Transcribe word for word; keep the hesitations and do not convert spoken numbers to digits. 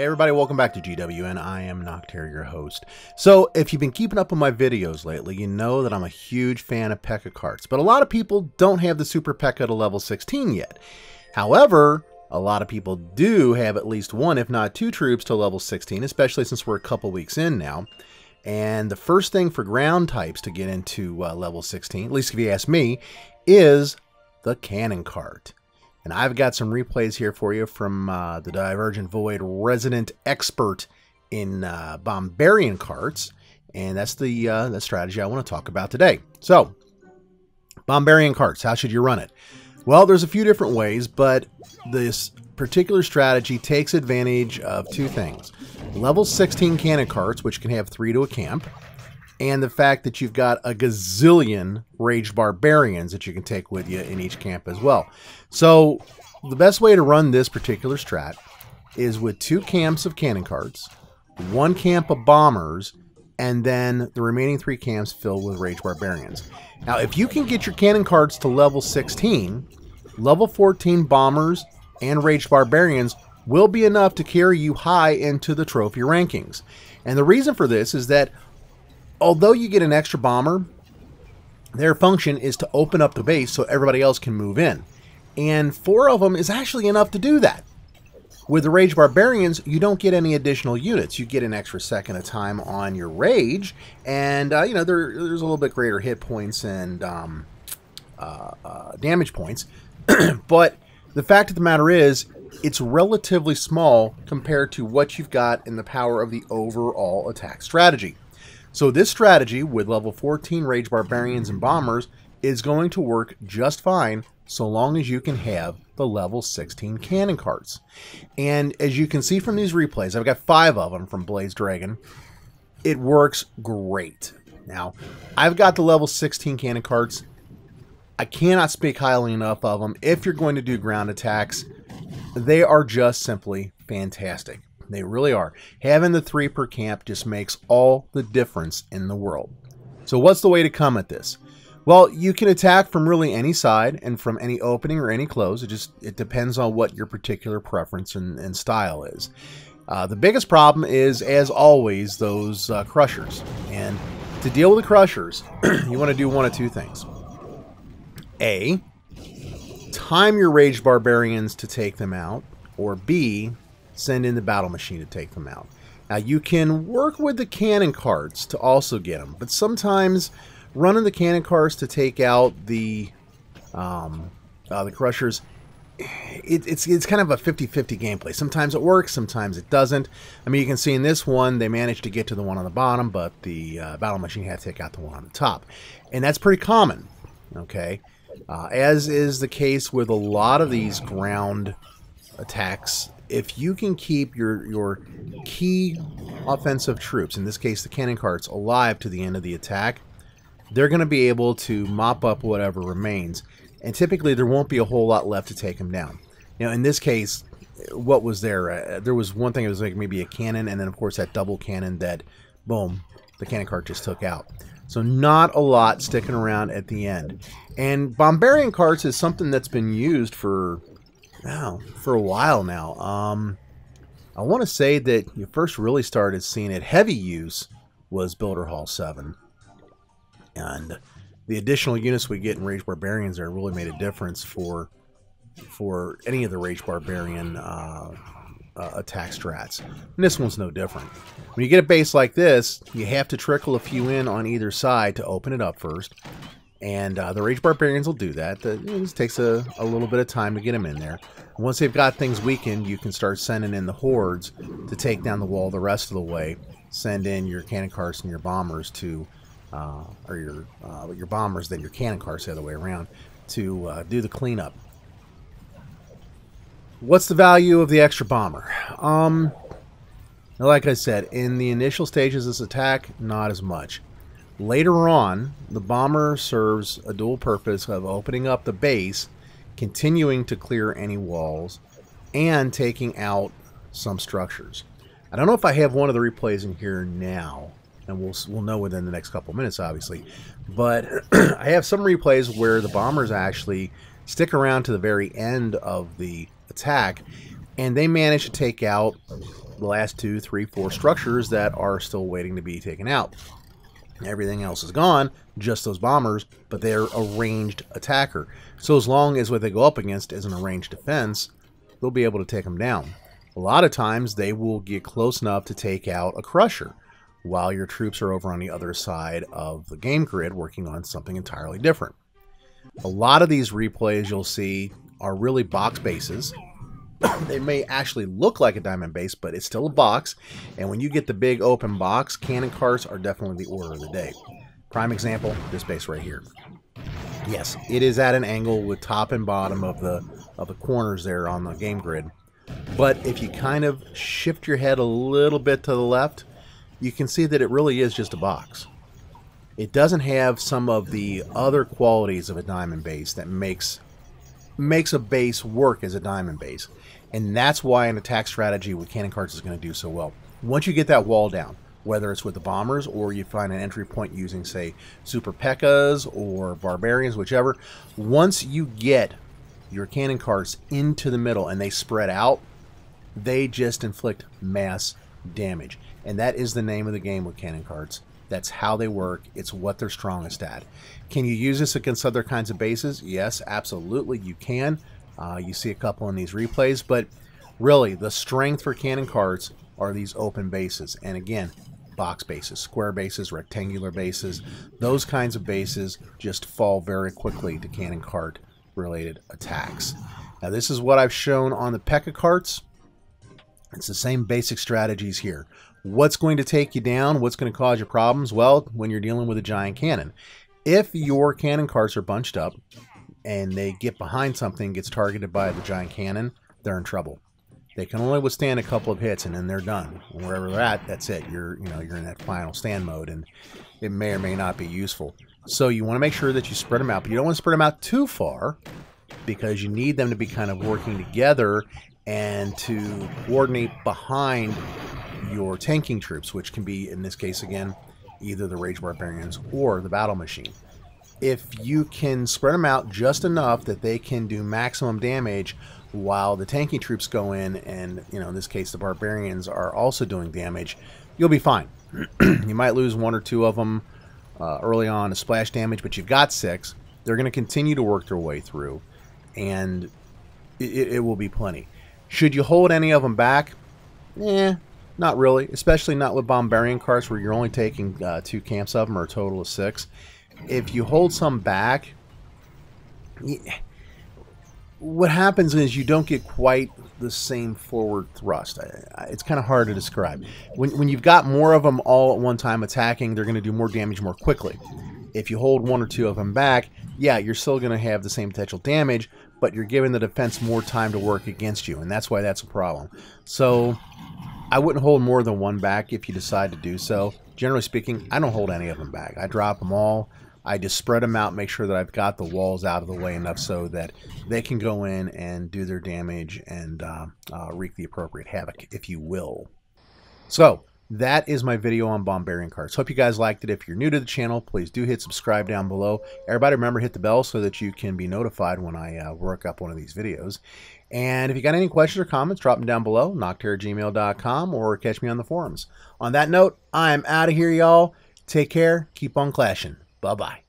Hey everybody, welcome back to G W N. I am Noctar, your host. So if you've been keeping up on my videos lately, you know that I'm a huge fan of Pekka carts, but a lot of people don't have the Super Pekka to level sixteen yet. However, a lot of people do have at least one, if not two troops to level sixteen, especially since we're a couple weeks in now. And the first thing for ground types to get into uh, level sixteen, at least if you ask me, is the Cannon Cart. And I've got some replays here for you from uh, the Divergent Void resident expert in uh, Bombarian Carts, and that's the uh, the strategy I want to talk about today. So, Bombarian Carts, how should you run it? Well, there's a few different ways, but this particular strategy takes advantage of two things. Level sixteen cannon carts, which can have three to a camp, and the fact that you've got a gazillion Rage Barbarians that you can take with you in each camp as well. So the best way to run this particular strat is with two camps of cannon carts, one camp of bombers, and then the remaining three camps filled with Rage Barbarians. Now, if you can get your cannon carts to level sixteen, level fourteen bombers and Rage Barbarians will be enough to carry you high into the trophy rankings. And the reason for this is that although you get an extra bomber, their function is to open up the base so everybody else can move in. And four of them is actually enough to do that. With the Rage Barbarians, you don't get any additional units. You get an extra second of time on your Rage, and uh, you know there, there's a little bit greater hit points and um, uh, uh, damage points. But the fact of the matter is, it's relatively small compared to what you've got in the power of the overall attack strategy. So this strategy with level fourteen Rage Barbarians and Bombers is going to work just fine so long as you can have the level sixteen cannon carts. And as you can see from these replays, I've got five of them from Blaze Dragon, it works great. Now, I've got the level sixteen cannon carts. I cannot speak highly enough of them. If you're going to do ground attacks, they are just simply fantastic. They really are. Having the three per camp just makes all the difference in the world. So what's the way to come at this? Well, you can attack from really any side and from any opening or any close. It just it depends on what your particular preference and, and style is. Uh, the biggest problem is, as always, those uh, crushers. And to deal with the crushers, you want to do one of two things. A, time your Rage Barbarians to take them out, or B, send in the battle machine to take them out. Now, you can work with the cannon carts to also get them, but sometimes running the cannon carts to take out the um, uh, the crushers, it, it's it's kind of a fifty fifty gameplay. Sometimes it works, sometimes it doesn't. I mean, you can see in this one they managed to get to the one on the bottom, but the uh, battle machine had to take out the one on the top, and that's pretty common. Okay, uh, as is the case with a lot of these ground attacks. If you can keep your, your key offensive troops, in this case the cannon carts, alive to the end of the attack, they're going to be able to mop up whatever remains. And typically there won't be a whole lot left to take them down. Now in this case, what was there? Uh, there was one thing, it was like maybe a cannon, and then of course that double cannon that, boom, the cannon cart just took out. So not a lot sticking around at the end. And Bombarian Carts is something that's been used for... Now, for a while now. Um, I want to say that you first really started seeing it heavy use was Builder Hall seven. And the additional units we get in Rage Barbarians there really made a difference for for any of the Rage Barbarian uh, uh, attack strats. And this one's no different. When you get a base like this, you have to trickle a few in on either side to open it up first. And uh, the Rage Barbarians will do that. The, it just takes a, a little bit of time to get them in there. And once they've got things weakened, you can start sending in the hordes to take down the wall the rest of the way. Send in your cannon carts and your bombers to, uh, or your uh, your bombers, then your cannon carts the other way around, to uh, do the cleanup. What's the value of the extra bomber? Um, like I said, in the initial stages of this attack, not as much. Later on, the bomber serves a dual purpose of opening up the base, continuing to clear any walls, and taking out some structures. I don't know if I have one of the replays in here now, and we'll, we'll know within the next couple of minutes, obviously, but I have some replays where the bombers actually stick around to the very end of the attack, and they manage to take out the last two, three, four structures that are still waiting to be taken out. Everything else is gone, just those bombers, but they're a ranged attacker. So as long as what they go up against isn't a ranged defense, they'll be able to take them down. A lot of times they will get close enough to take out a crusher while your troops are over on the other side of the game grid working on something entirely different. A lot of these replays you'll see are really box bases. They may actually look like a diamond base, but it's still a box. And when you get the big open box, cannon carts are definitely the order of the day. Prime example, this base right here. Yes, it is at an angle with top and bottom of the of the corners there on the game grid. But if you kind of shift your head a little bit to the left, you can see that it really is just a box. It doesn't have some of the other qualities of a diamond base that makes makes a base work as a diamond base. And that's why an attack strategy with cannon carts is going to do so well. Once you get that wall down, whether it's with the bombers or you find an entry point using, say, Super Pekkas or Barbarians, whichever, once you get your cannon carts into the middle and they spread out, they just inflict mass damage. And that is the name of the game with cannon carts. That's how they work. It's what they're strongest at. Can you use this against other kinds of bases? Yes, absolutely you can. Uh, you see a couple in these replays, but really the strength for cannon carts are these open bases. And again, box bases, square bases, rectangular bases, those kinds of bases just fall very quickly to cannon cart related attacks. Now this is what I've shown on the Pekka carts. It's the same basic strategies here. What's going to take you down? What's going to cause you problems? Well, when you're dealing with a giant cannon. If your cannon carts are bunched up and they get behind something, gets targeted by the giant cannon, they're in trouble. They can only withstand a couple of hits and then they're done. And wherever they're at, that's it. You're, you know, you're in that final stand mode and it may or may not be useful. So you want to make sure that you spread them out, but you don't want to spread them out too far because you need them to be kind of working together and to coordinate behind your tanking troops, which can be, in this case again, either the Rage Barbarians or the Battle Machine. If you can spread them out just enough that they can do maximum damage while the tanking troops go in and, you know, in this case the Barbarians are also doing damage, you'll be fine. You might lose one or two of them uh, early on to splash damage, but you've got six. They're going to continue to work their way through, and it, it will be plenty. Should you hold any of them back? Eh, not really, especially not with Bombarian carts where you're only taking uh, two camps of them or a total of six. If you hold some back, what happens is you don't get quite the same forward thrust. It's kind of hard to describe. When, when you've got more of them all at one time attacking, they're going to do more damage more quickly. If you hold one or two of them back, yeah, you're still going to have the same potential damage, but you're giving the defense more time to work against you, and that's why that's a problem. So I wouldn't hold more than one back if you decide to do so. Generally speaking, I don't hold any of them back. I drop them all. I just spread them out, make sure that I've got the walls out of the way enough so that they can go in and do their damage and uh, uh, wreak the appropriate havoc, if you will. So that is my video on Bombarian Carts. Hope you guys liked it. If you're new to the channel, please do hit subscribe down below. Everybody remember, hit the bell so that you can be notified when I uh, work up one of these videos. And if you got any questions or comments, drop them down below, noctar at gmail dot com, or catch me on the forums. On that note, I'm out of here, y'all. Take care. Keep on clashing. Bye-bye.